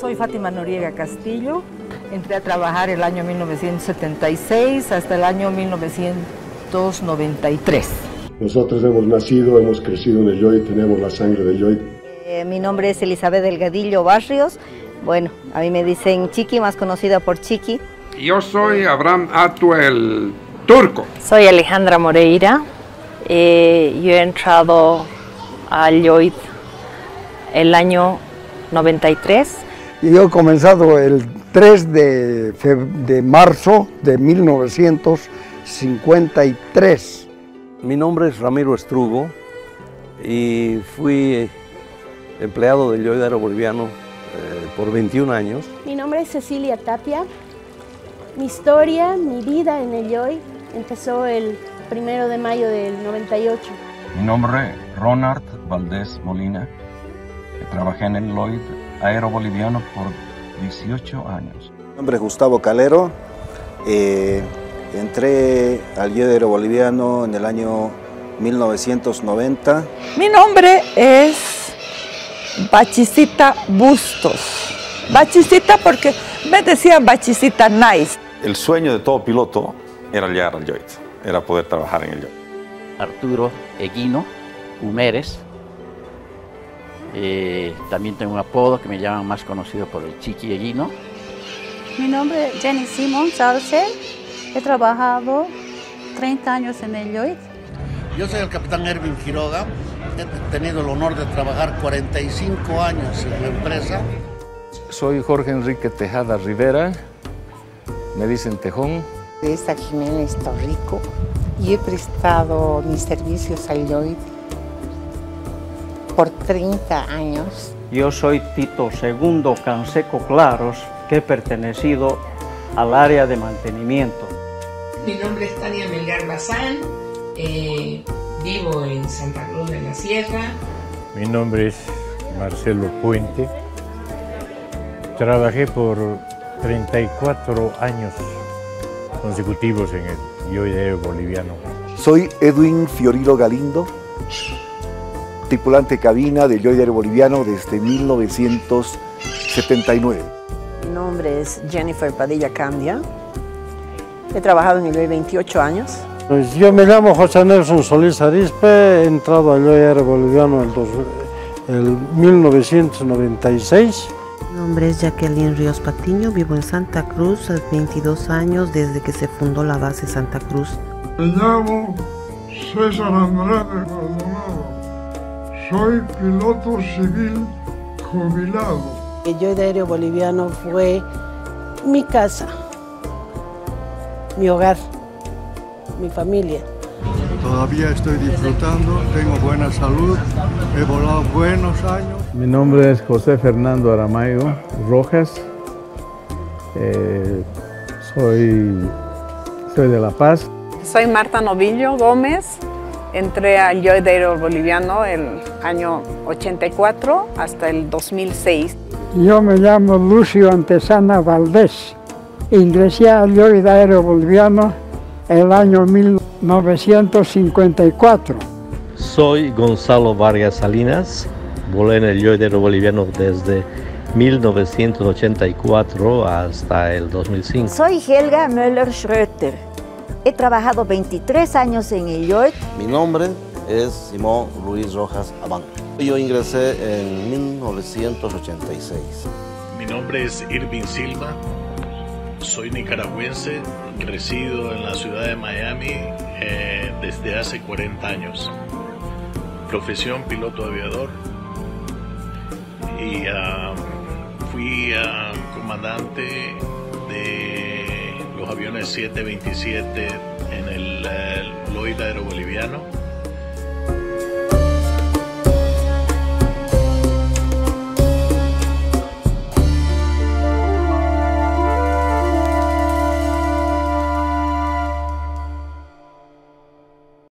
Soy Fátima Noriega Castillo, entré a trabajar el año 1976 hasta el año 1993. Nosotros hemos nacido, hemos crecido en el Lloyd, tenemos la sangre del Lloyd. Mi nombre es Elizabeth Delgadillo Barrios, bueno, a mí me dicen Chiqui, más conocida por Chiqui. Yo soy Abraham Atuel, turco. Soy Alejandra Moreira, yo he entrado al Lloyd el año 93. Yo he comenzado el 3 de marzo de 1953. Mi nombre es Ramiro Estrugo y fui empleado del Lloyd Aéreo Boliviano por 21 años. Mi nombre es Cecilia Tapia. Mi historia, mi vida en el Lloyd empezó el 1 de mayo del 98. Mi nombre es Ronald Valdés Molina. Trabajé en el Lloyd Aéreo Boliviano por 18 años. Mi nombre es Gustavo Calero. Entré al Lloyd Aéreo Boliviano en el año 1990. Mi nombre es Bachicita Bustos. Bachicita porque me decían Bachicita Nice. El sueño de todo piloto era llegar al Lloyd, era poder trabajar en el Lloyd. Arturo Eguino Humérez. También tengo un apodo que me llaman más conocido por el Chiqui Eguino. Mi nombre es Jenny Simon Salce, he trabajado 30 años en el Lloyd. Yo soy el capitán Erwin Quiroga, he tenido el honor de trabajar 45 años en la empresa. Soy Jorge Enrique Tejada Rivera, me dicen Tejón. De esta Jiménez Torrico y he prestado mis servicios al Lloyd por 30 años. Yo soy Tito Segundo Canseco Claros, que he pertenecido al área de mantenimiento. Mi nombre es Tania Melgar Bazán, vivo en Santa Cruz de la Sierra. Mi nombre es Marcelo Puente, trabajé por 34 años consecutivos en el Lloyd Aéreo Boliviano. Soy Edwin Fiorilo Galindo, tripulante cabina del Lloyd Aéreo Boliviano desde 1979. Mi nombre es Jennifer Padilla Cambia. He trabajado en el Lloyd 28 años. Pues yo me llamo José Nelson Solís Arispe, he entrado al Lloyd Aéreo Boliviano el 1996. Mi nombre es Jacqueline Ríos Patiño, vivo en Santa Cruz hace 22 años desde que se fundó la base Santa Cruz. Me llamo César Andrés de Calderón. Soy piloto civil jubilado. El Lloyd Aéreo Boliviano fue mi casa, mi hogar, mi familia. Todavía estoy disfrutando, tengo buena salud, he volado buenos años. Mi nombre es José Fernando Aramayo Rojas, soy de La Paz. Soy Marta Novillo Gómez. Entré al Lloyd Aéreo Boliviano el año 84 hasta el 2006. Yo me llamo Lucio Antesana Valdés. Ingresé al Lloyd Aéreo Boliviano el año 1954. Soy Gonzalo Vargas Salinas. Volé en el Lloyd Aéreo Boliviano desde 1984 hasta el 2005. Soy Helga Müller-Schröter. He trabajado 23 años en el Lloyd. Mi nombre es Simón Luis Rojas Abán. Yo ingresé en 1986. Mi nombre es Irving Silva. Soy nicaragüense, resido en la ciudad de Miami desde hace 40 años. Profesión piloto aviador. Y fui comandante de los aviones 727 en el Lloyd Aéreo Boliviano.